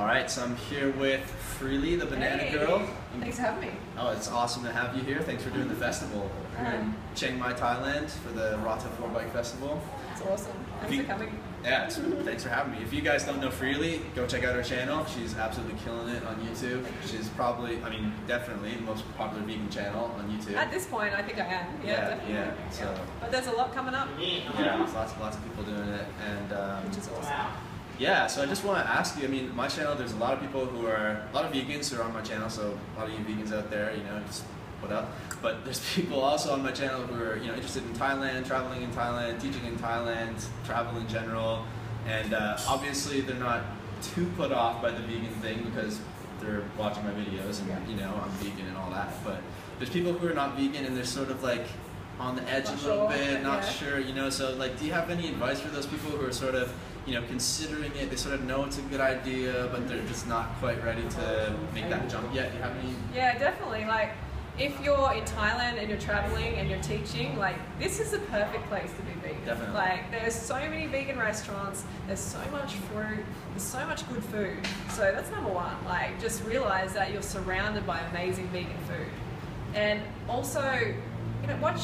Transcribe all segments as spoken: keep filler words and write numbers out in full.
Alright, so I'm here with Freelee, the Banana hey. Girl. Thanks for having me. Oh, it's awesome to have you here. Thanks for doing the festival. We're in Chiang Mai, Thailand for the Raw Till four Bike Festival. It's awesome. Thanks you, for coming. Yeah, it's, thanks for having me. If you guys don't know Freelee, go check out her channel. She's absolutely killing it on YouTube. She's probably, I mean, definitely the most popular vegan channel on YouTube. At this point, I think I am. Yeah, yeah definitely. Yeah, so. yeah. But there's a lot coming up. Yeah, there's lots, lots of people doing it. And, um, which is awesome. Wow. Yeah, so I just want to ask you, I mean, my channel, there's a lot of people who are, a lot of vegans who are on my channel, so a lot of you vegans out there, you know, just what up? But there's people also on my channel who are, you know, interested in Thailand, traveling in Thailand, teaching in Thailand, travel in general, and uh, obviously they're not too put off by the vegan thing because they're watching my videos and, you know, I'm vegan and all that, but there's people who are not vegan and they're sort of like on the edge a little bit, not sure, you know, so like, do you have any advice for those people who are sort of, you know, considering it, they sort of know it's a good idea, but they're just not quite ready to make that jump yet? Do you have any? Yeah, definitely. Like, if you're in Thailand and you're traveling and you're teaching, like, this is the perfect place to be vegan. Definitely. Like, there's so many vegan restaurants, there's so much fruit, there's so much good food. So that's number one. Like, just realize that you're surrounded by amazing vegan food. And also, you know, watch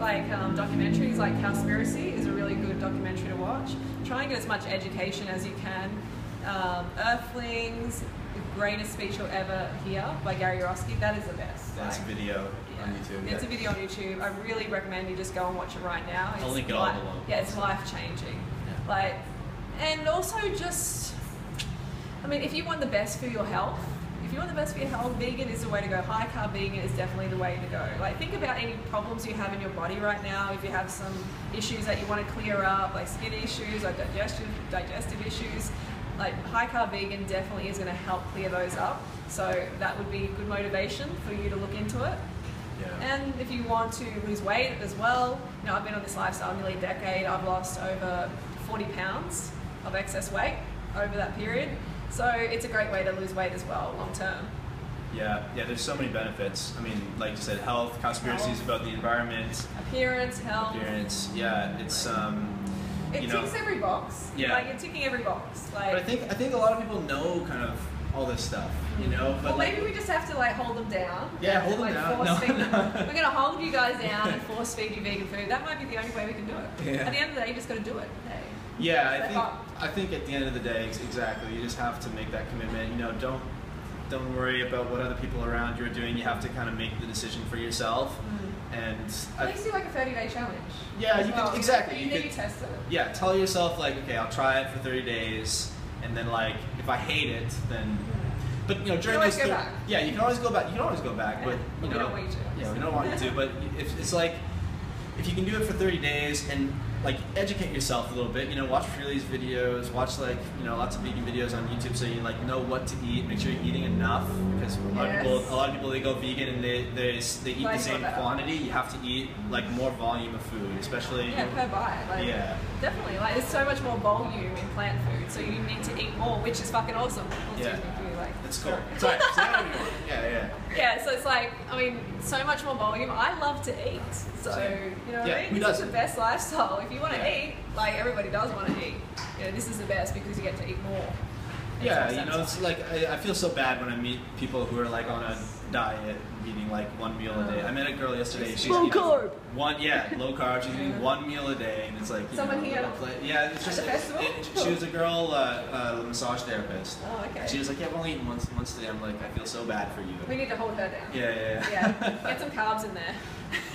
like um, documentaries like Cowspiracy is a really good documentary to watch. Try and get as much education as you can. Um, Earthlings, the greatest speech you'll ever hear by Gary Yourofsky, that is the best. That's like, a video yeah. on YouTube. Yeah. It's a video on YouTube. I really recommend you just go and watch it right now. It's I'll link it all below. Yeah, it's life-changing. Yeah. Like, and also just, I mean, if you want the best for your health, if you want the best for your health, vegan is the way to go. High carb vegan is definitely the way to go. Like, think about any problems you have in your body right now. If you have some issues that you want to clear up, like skin issues or digestive digestive issues, like high carb vegan definitely is going to help clear those up. So that would be good motivation for you to look into it. Yeah. And if you want to lose weight as well, you know, I've been on this lifestyle nearly a decade. I've lost over forty pounds of excess weight over that period. So it's a great way to lose weight as well, long term. Yeah, yeah. There's so many benefits. I mean, like you said, health, conspiracies health. about the environment, appearance, health, appearance. Yeah, it's um, it you know, ticks every box. Yeah, like you're ticking every box. Like, but I think I think a lot of people know kind of all this stuff, you know. But well, maybe like, we just have to like hold them down. Yeah, hold like, them down. No, feed no. Them. We're gonna hold you guys down and force feed you vegan food. That might be the only way we can do it. Yeah. At the end of the day, you just gotta do it. Hey. Yeah, I think I think at the end of the day, exactly. You just have to make that commitment. You know, don't don't worry about what other people around you are doing. You have to kind of make the decision for yourself. Mm-hmm. And at least do like a thirty-day challenge. Yeah, you well. could exactly. You, you could, test it. Yeah, tell yourself like, okay, I'll try it for thirty days, and then like, if I hate it, then. But you know, during you those go back. yeah, you can always go back. You can always go back, yeah. but you know, we don't want you to. Yeah, we don't want you to. But if it's like, if you can do it for thirty days and. Like, educate yourself a little bit, you know, watch Freelee's videos, watch like, you know, lots of vegan videos on YouTube so you like know what to eat, make sure you're eating enough, because a lot, yes. of, people, a lot of people, they go vegan and they, they, they eat like the same quantity. You have to eat like more volume of food, especially. Yeah, per bite. Like, yeah. Definitely, like there's so much more volume in plant food, so you need to eat more, which is fucking awesome. Also, yeah. Like, that's cool. Sorry. Sorry. Yeah, yeah. Yeah, so it's like, I mean, so much more volume. I love to eat, so, you know what yeah, I mean? This doesn't? is the best lifestyle. If you want to yeah. eat, like everybody does want to eat, you know, this is the best because you get to eat more. It yeah, you know, it's like, I, I feel so bad when I meet people who are like on a diet, eating like one meal a day. I met a girl yesterday, she's low carb. One, yeah, low carb, she's eating one meal a day, and it's like, you Someone know, here? Yeah, it's just, it, it, she was a girl, uh, a massage therapist. Oh, okay. And she was like, yeah, I've only eaten once, once today. I'm like, I feel so bad for you. We need to hold her down. Yeah, yeah, yeah. yeah. Get some carbs in there.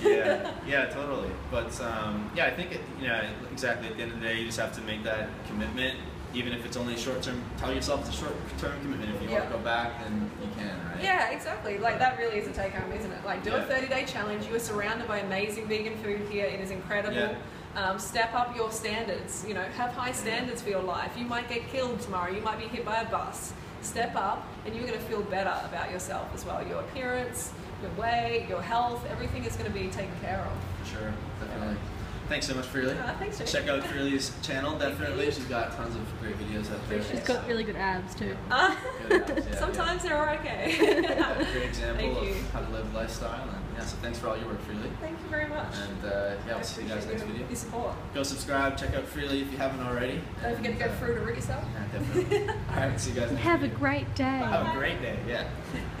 yeah, yeah, totally. But, um, yeah, I think, it, you know, exactly, at the end of the day, you just have to make that commitment. Even if it's only a short-term, tell yourself it's a short-term commitment. If you yeah. want to go back, then you can, right? Yeah, exactly. Like, that really is a take-home, isn't it? Like, do yeah. a thirty-day challenge. You are surrounded by amazing vegan food here. It is incredible. Yeah. Um, step up your standards. You know, have high standards for your life. You might get killed tomorrow. You might be hit by a bus. Step up, and you're going to feel better about yourself as well. Your appearance, your weight, your health, everything is going to be taken care of. Sure, definitely. Yeah. Thanks so much, Freelee. Oh, thanks, Check out Freelee's channel, definitely. She's got tons of great videos out there. She's got really good abs, too. Uh, good abs, yeah, sometimes yeah. they're okay. Yeah, great example of how to live lifestyle. And yeah, so thanks for all your work, Freelee. Thank you very much. And uh, yeah, we'll see you guys next video. Your support. Go subscribe, check out Freelee if you haven't already. Don't forget to go uh, through to root yourself. Yeah, definitely. All right, see you guys next Have video. a great day. Have a great day, yeah.